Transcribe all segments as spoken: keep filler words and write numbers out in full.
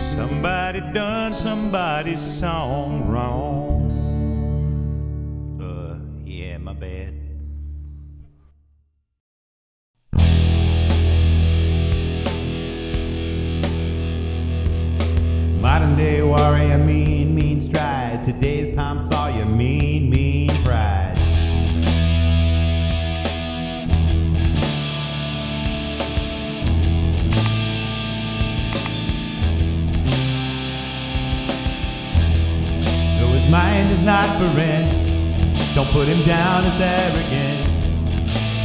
Somebody done somebody's song wrong. Uh, yeah, my bad. Modern day warrior, mean, mean stride. Today's Tom Sawyer, mean, mean pride. Though his mind is not for rent, don't put him down as arrogant.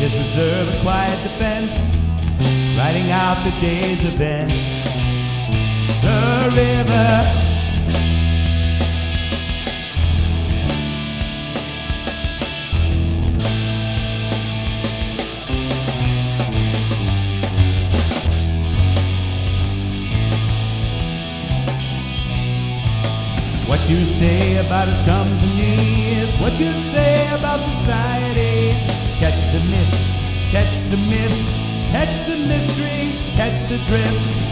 His reserve a quiet defense, writing out the day's events. The river, what you say about his company is what you say about society. Catch the mist, catch the myth, catch the mystery, catch the drift.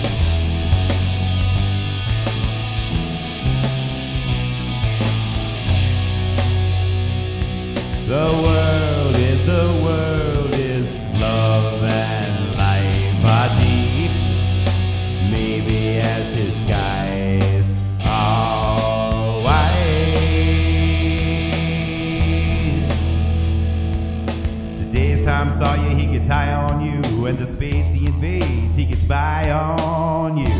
The world is, the world is, love and life are deep, maybe as his skies are wide. Today's Tom Sawyer, he gets high on you, and the space he invades, he gets by on you.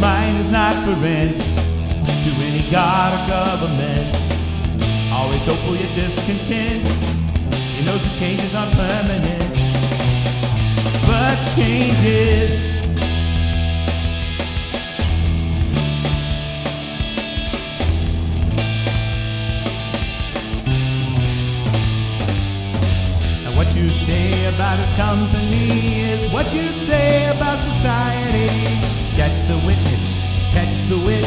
Mine is not for rent to any god or government. Always hopeful you're discontent. He knows the change is unpermanent, but change is. And what you say about his company is what you say about society. Catch the witness, catch the wit,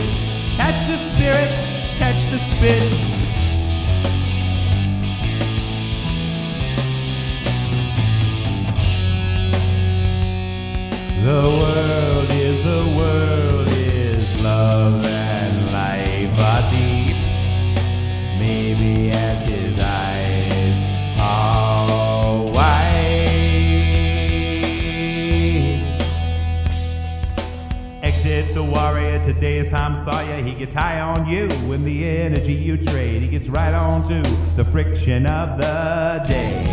catch the spirit, catch the spit. The world is, the world is, love and life are deep, maybe as his eyes are wide. The warrior, today's Tom Sawyer, he gets high on you and the energy you trade. He gets right on to the friction of the day.